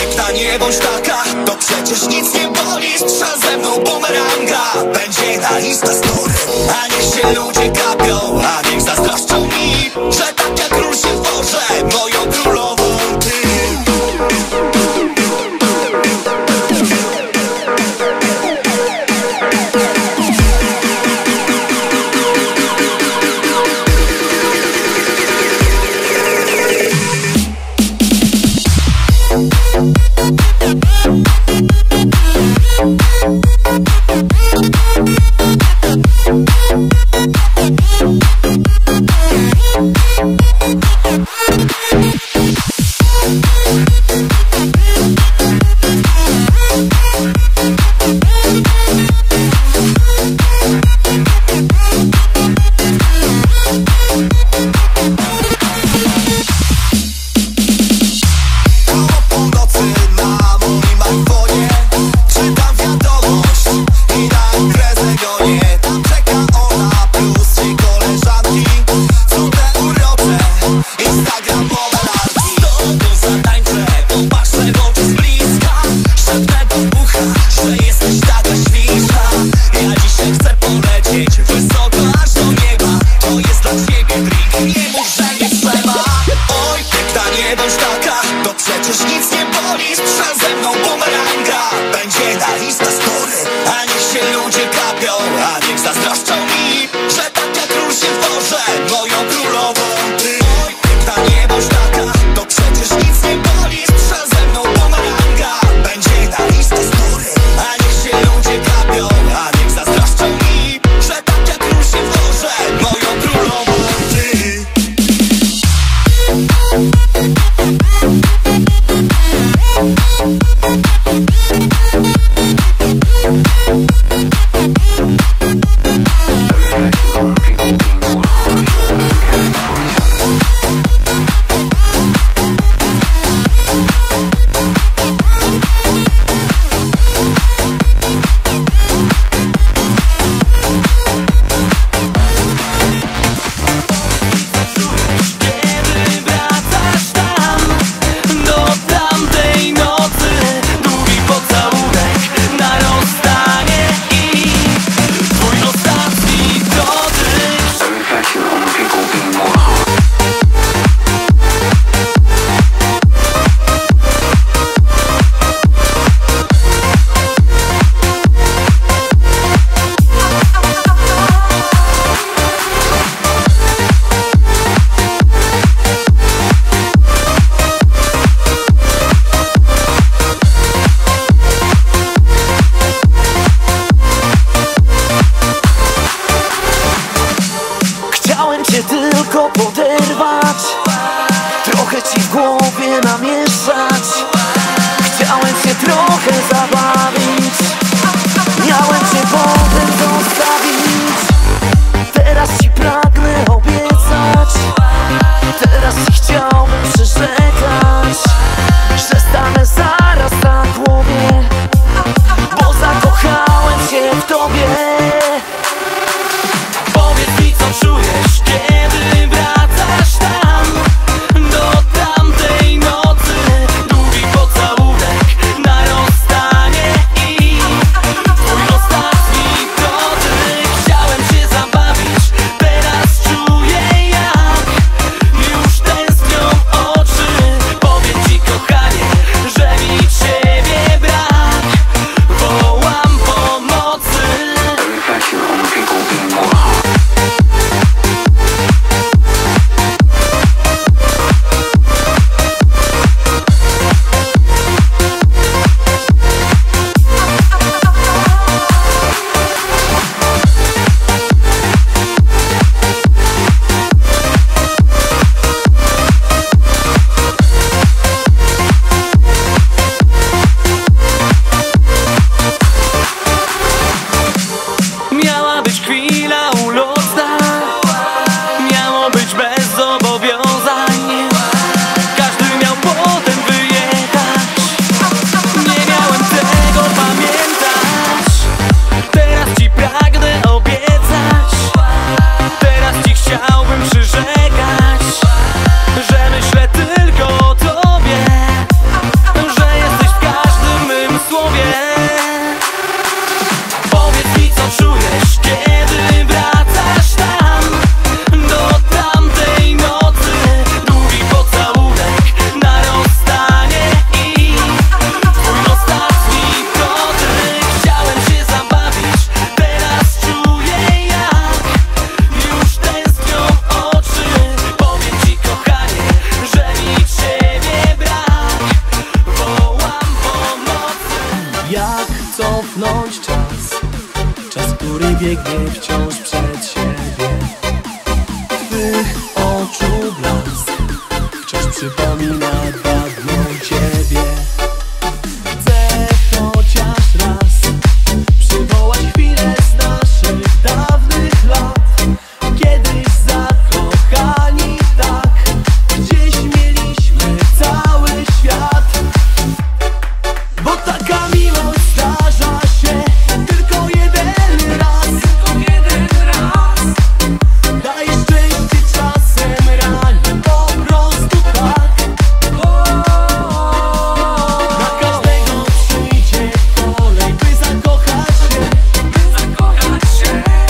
piękna, nie bądź taka, to przecież nic nie boli. Strzel ze mną bumeranga, będzie na lista story. A niech się ludzie kapią, a niech zazdroszczą mi, że tak jak król się tworzę moją królową ty. Czujesz, kiedy wracasz tam do tamtej nocy. biegnie wciąż przed siebie. Twych oczu blask wciąż przypomina dawną ciebie. Chcę chociaż raz przywołać chwilę z naszych dawnych lat. Kiedyś zakochani tak, gdzieś mieliśmy cały świat. Bo taka miłość zdarza się tylko jeden raz. Daje szczęście czasem realnie, po prostu tak. Na każdego przyjdzie kolej, by zakochać się.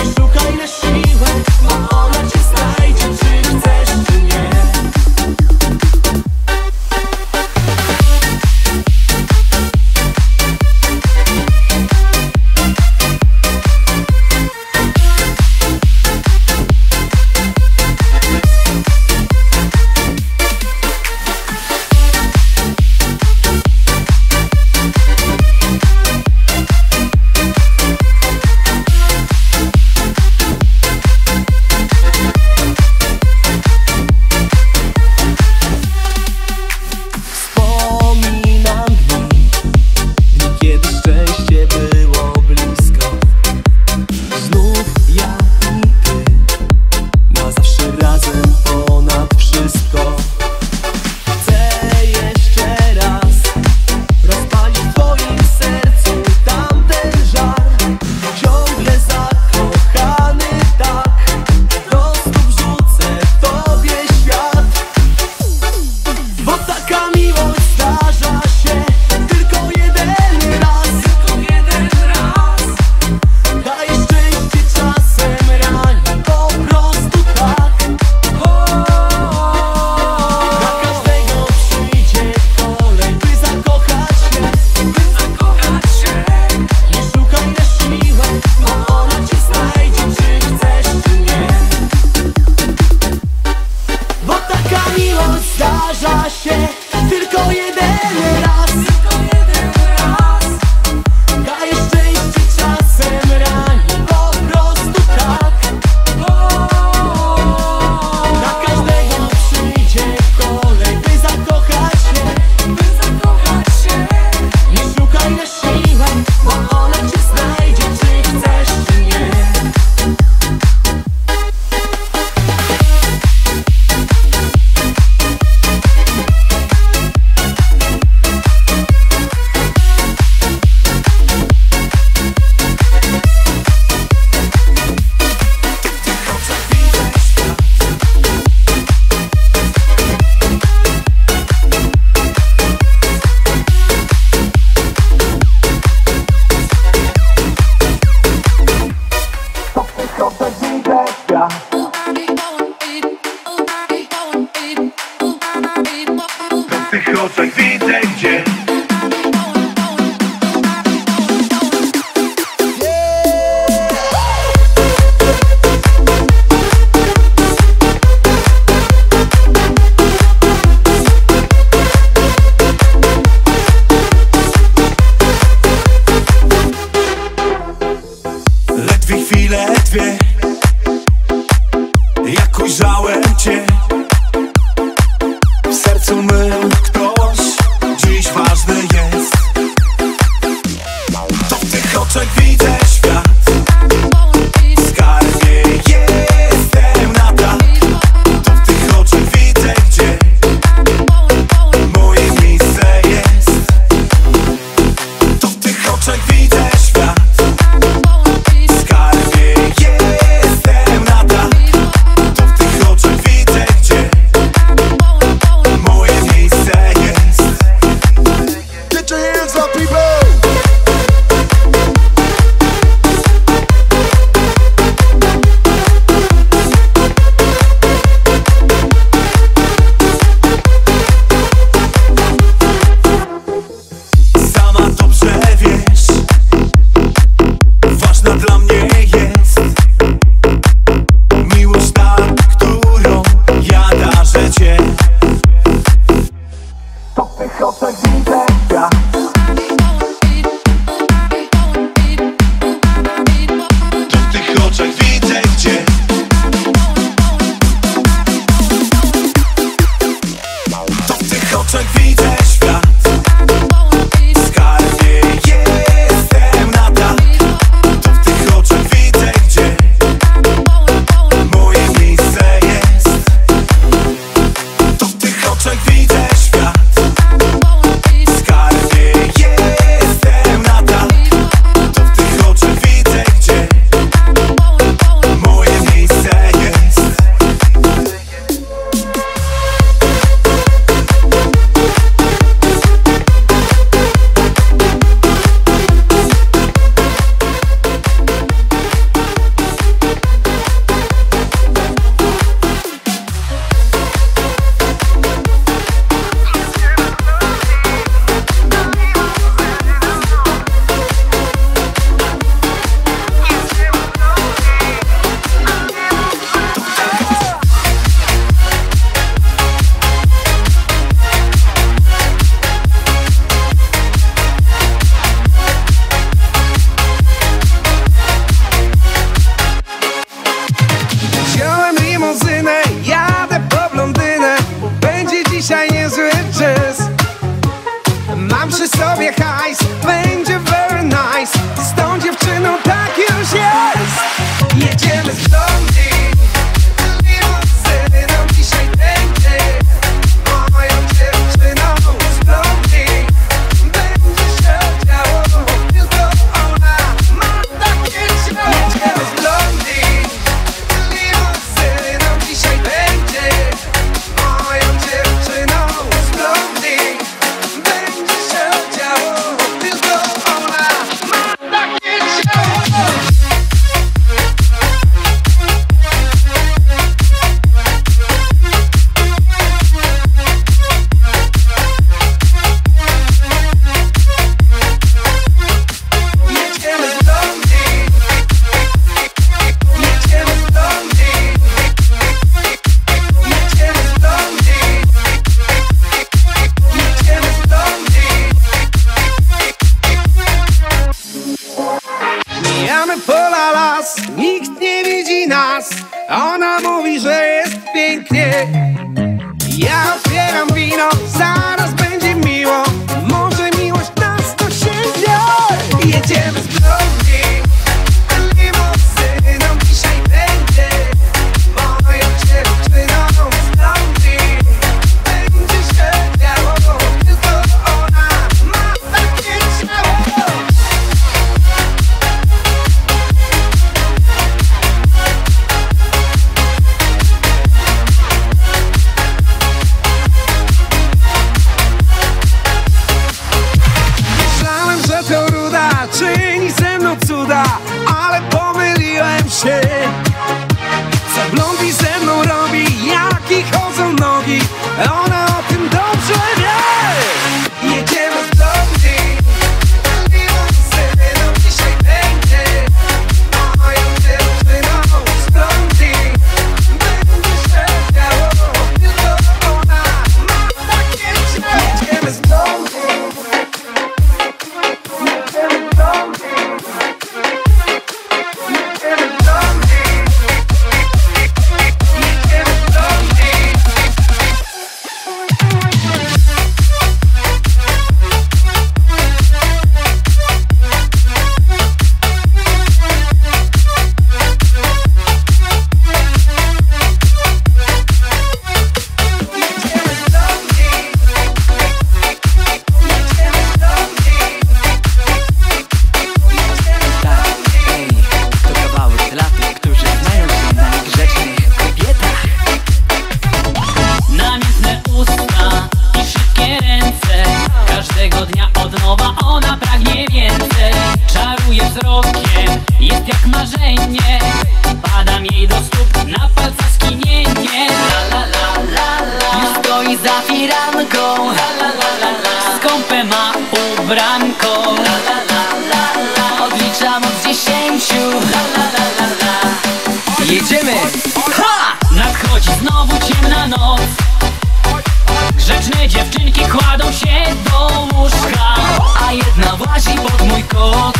Nie szukaj na siłę, a ona cię znajdzie, czy chcesz, czy nie. Zdarza się tylko jeden raz. Daje szczęście czasem rani, po prostu tak. Na każdego przyjdzie kolej, by zakochać się. Nie szukaj na siłę, bo ona cię znajdzie, czy chcesz, czy nie. W tych oczach widzę gdzie. Ledwie chwilę, dwie, jak ujrzałem cię, w sercu mył ktoś dziś ważny jest. To w tych oczach widzę świat, w skarbie jestem na tak. To w tych oczach widzę gdzie moje miejsce jest. To w tych oczach widzę świat, w skarbie jestem na tak. To w tych oczach widzę gdzie moje miejsce jest. Get your hands up, people! Sama dobrze wiesz, ważna dla mnie jest miłość ta, którą ja darzę cię. To w tych oczach widzę ja. oczach widzę świat. Skarbie jestem nadal. Tu w tych oczach widzę, gdzie moje miejsce jest. Tu w tych oczach widzę świat. Skarbie jestem nadal. Tu w tych oczach widzę, gdzie moje miejsce jest. Dzisiaj niezły jazz. Mam przy sobie hajs, będzie very nice. Z tą dziewczyną tak już jest. Jedziemy z blondie limuzyną, dzisiaj będzie moją dziewczyną. Z blondie będzie się działo, tylko ona ma takie ciało. Jedziemy z blondie limuzyną, dzisiaj będzie moją dziewczyną. Mijamy pola, las, nikt nie widzi nas. Ona mówi, że jest pięknie. Ja otwieram wino, zaraz będzie miło. Może miłość nas dosięgnie. Jedziemy z blondie limuzyną, dzisiaj będzie moją dziewczyną. Z blondie będzie się działo, tylko ona ma takie ciało. Czyni ze mną cuda, ale pomyliłem się. Co blondie ze mną robi, jaki chodzą nogi, ona o tym dobrze wie. Jedziemy z blondie limuzyną, dzisiaj będzie moją dziewczyną. Z blondie będzie się działo, tylko ona ma takie ciało. Jedziemy z blondie. Jest jak marzenie, padam jej do stóp, na palcach skinienie. La la la la la, już stoi za firanką. La la la la la, skąpę ma ubranką. La la la la la, odliczam od 10. La la la la la, jedziemy! Ha! Nadchodzi znowu ciemna noc. Grzeczne dziewczynki kładą się do łóżka, a jedna włazi pod mój koc.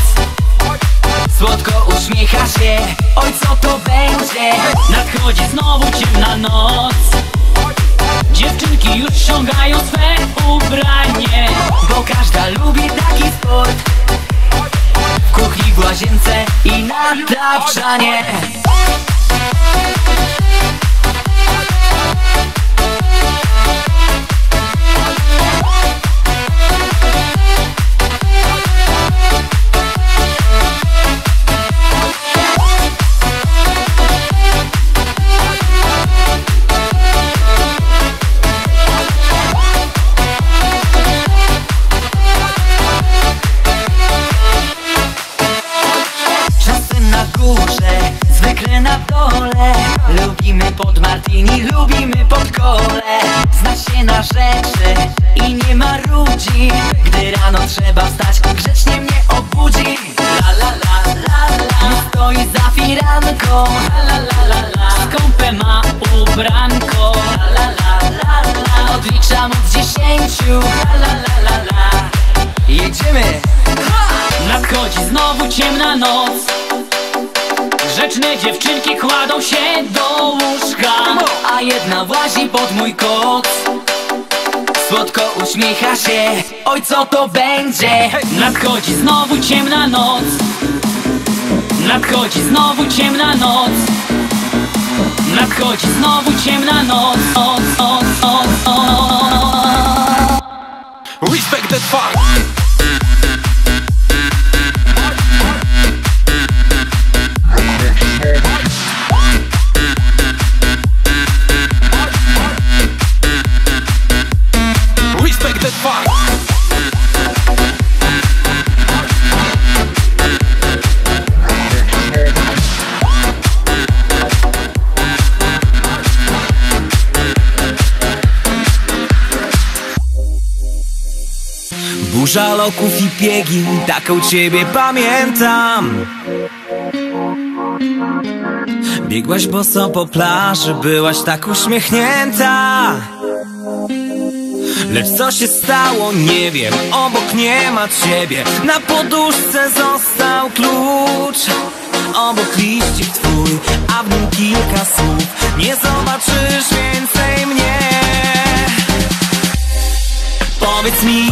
Słodko uśmiecha się, oj co to będzie. Nadchodzi znowu ciemna noc. Dziewczynki już ściągają swe lubi taki sport. W kuchni, w łazience i na tapczanie. Zwykle na dole. Lubimy pod martini, lubimy pod kole. Zna się na rzeczy i nie marudzi. Gdy rano trzeba wstać, grzecznie mnie obudzi. La la la la la. Nie stoi za firanką. La la la la. Skąpę ma ubranko. La la la la la. Odliczam od 10. La la la la la. Jedziemy! Nadchodzi znowu ciemna noc. Grzeczne dziewczynki kładą się do łóżka, a jedna włazi pod mój koc. Słodko uśmiecha się, oj co to będzie. Nadchodzi znowu ciemna noc. Nadchodzi znowu ciemna noc. Nadchodzi znowu ciemna noc. Respect that fuck. Burza loków i piegin, taką ciebie pamiętam. Biegłaś boso po plaży, byłaś tak uśmiechnięta. Lecz co się stało, nie wiem, obok nie ma ciebie. Na poduszce został klucz, obok liścik twój, a w nim kilka słów. Nie zobaczysz więcej mnie. Powiedz mi,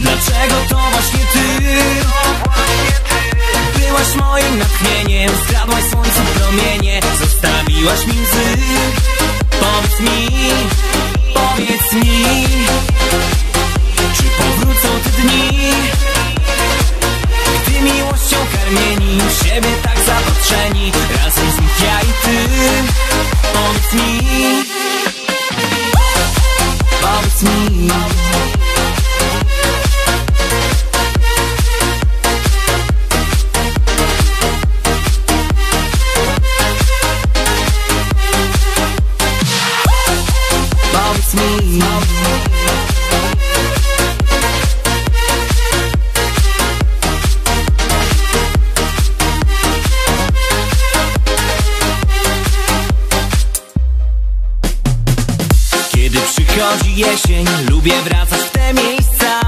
dlaczego to właśnie ty? Byłaś moim natchnieniem, skradłaś słońcu promienie, zostawiłaś mi łzy. Powiedz mi, czy powrócą te dni, gdy miłością karmieni, w siebie tak zapatrzeni, razem znów ja i ty. Powiedz mi, powiedz mi. Kiedy przychodzi jesień, lubię wracać w te miejsca.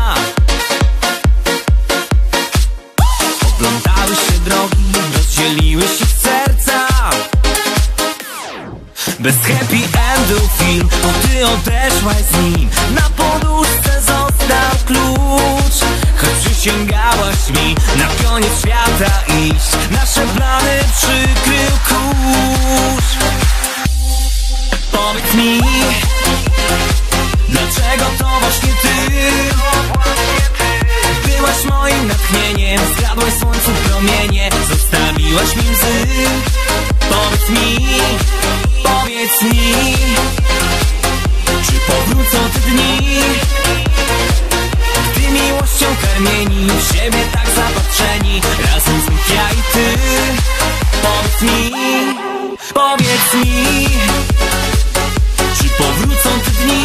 Oplątały się drogi, rozdzieliły się serca. Bez happy endu film, bo ty odeszłaś z nim. Na poduszce został klucz, choć przysięgałaś mi na koniec świata iść. Nasze plany przykrył kurz. Powiedz mi, dlaczego to właśnie ty? Byłaś moim natchnieniem, skradłaś słońcu promienie, zostawiłaś mi łzy. Powiedz mi, czy powrócą te dni, gdy miłością karmieni, w siebie tak zapatrzeni, razem znów ja i ty. Powiedz mi, czy powrócą te dni,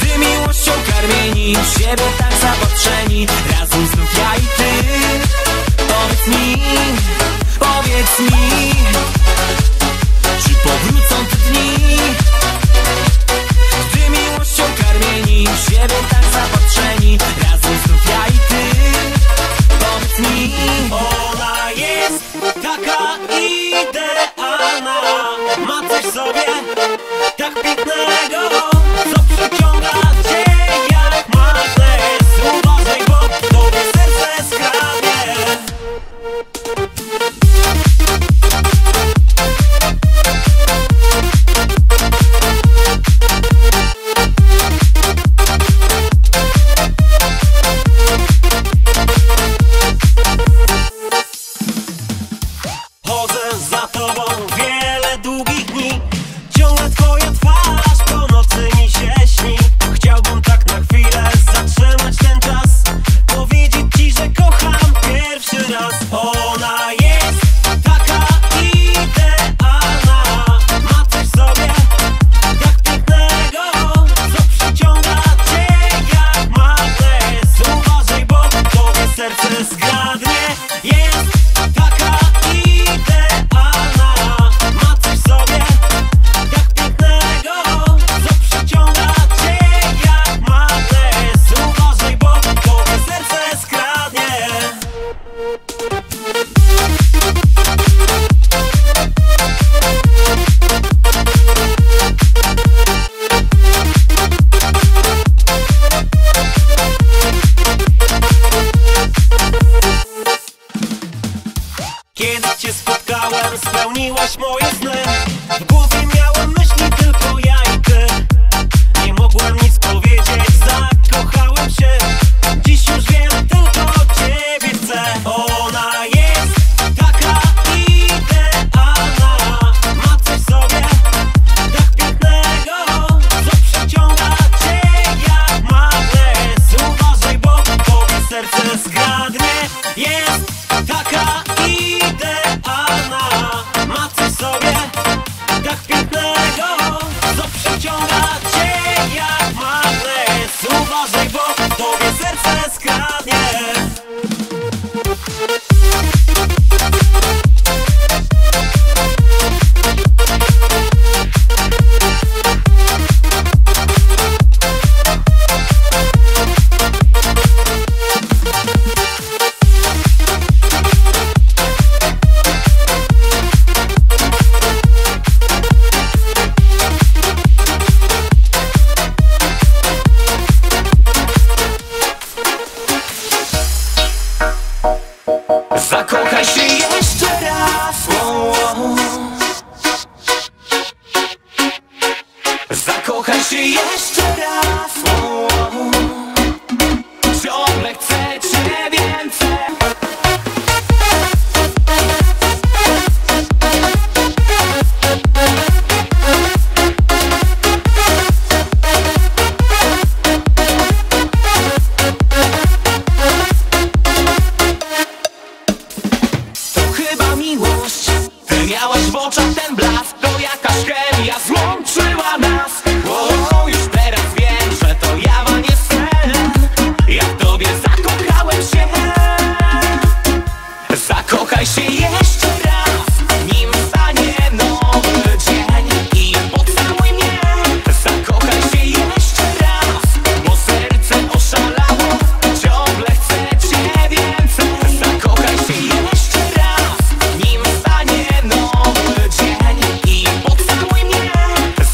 gdy miłością karmieni, w siebie tak zapatrzeni, razem znów ja i ty. Powiedz mi. zakochaj się jeszcze raz. Ciągle chcę cię więcej. Miałaś w oczach ten blask, to jakaś chemia złączyła nas. O, już teraz wiem, że to jawa nie sen. Ja w tobie zakochałem się. Zakochaj się jeszcze raz, nim stanie nowy dzień. I pocałuj mnie. Zakochaj się jeszcze raz, bo serce oszalało. Ciągle chcę cię więcej. Zakochaj się jeszcze raz, nim stanie nowy dzień i pocałuj mnie.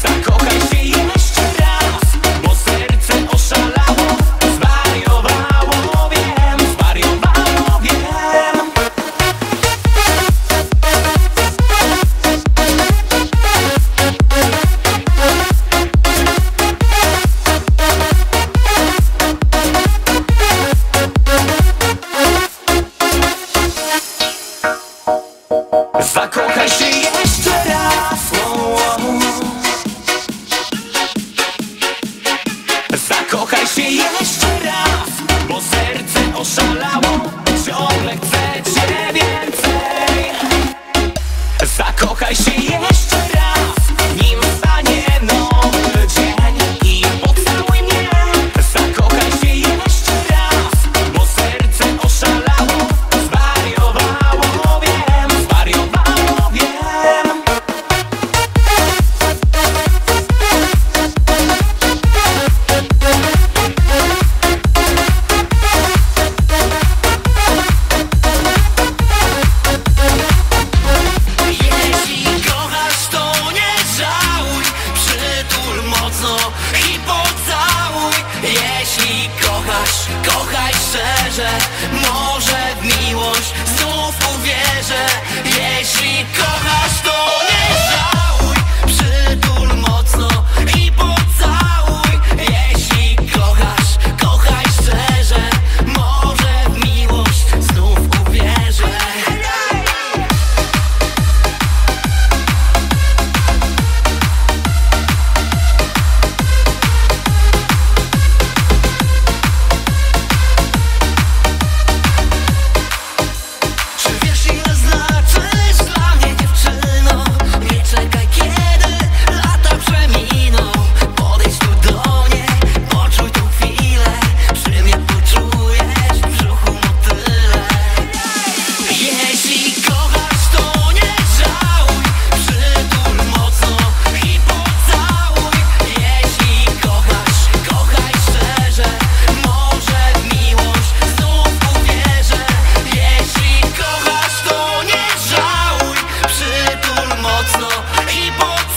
Zakochaj się jeszcze raz, bo serce oszalało. Zwariowało, wiem, zwariowało, wiem. Zakochaj się jeszcze raz. Zakochaj się jeszcze raz, bo serce oszalało. Ciągle chcę cię więcej. Zakochaj się jeszcze raz, nim stanie nowy dzień i pocałuj mnie. Zakochaj się jeszcze raz, bo serce oszalało. Zwariowało, wiem, zwariowało, wiem. Jeśli kochasz, to nie żałuj, przytul mocno i pocałuj. Jeśli kochasz, kochaj szczerze, może w miłość znów uwierzę. Jeśli kochasz, to nie żałuj, przytul mocno i pocałuj. Jeśli kochasz, kochaj szczerze, może w miłość znów uwierzę. Czy wiesz, ile znaczysz dla mnie, dziewczyno? Nie czekaj, kiedy lata przeminą. Podejdź tu do mnie, poczuj tu chwilę. Przy mnie poczujesz w brzuchu motyle. Jeśli kochasz, to nie żałuj, przytul mocno i pocałuj. Jeśli kochasz, kochaj szczerze, może w miłość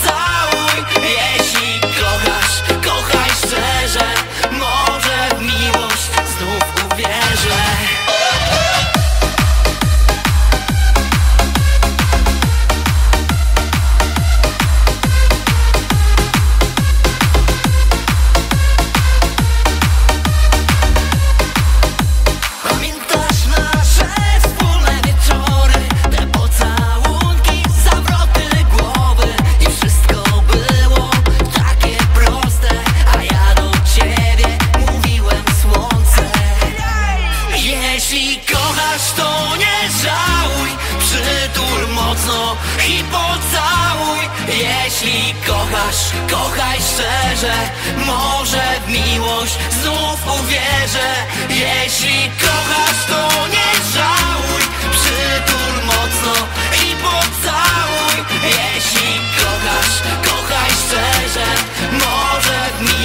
znów uwierzę. Jeśli kochasz, to nie żałuj, przytul mocno i pocałuj. Jeśli kochasz, kochaj szczerze, może w miłość znów uwierzę. Pamiętasz nasze wspólne wieczory, te pocałunki, zawroty głowy. I wszystko było takie proste, a ja do ciebie mówiłem słońce. Jeśli kochasz, to nie żałuj, przytul mocno i pocałuj. Jeśli kochasz, kochaj szczerze, może w miłość znów uwierzę. Jeśli kochasz, to nie żałuj, przytul mocno i pocałuj. Jeśli kochasz, kochaj szczerze, może w miłość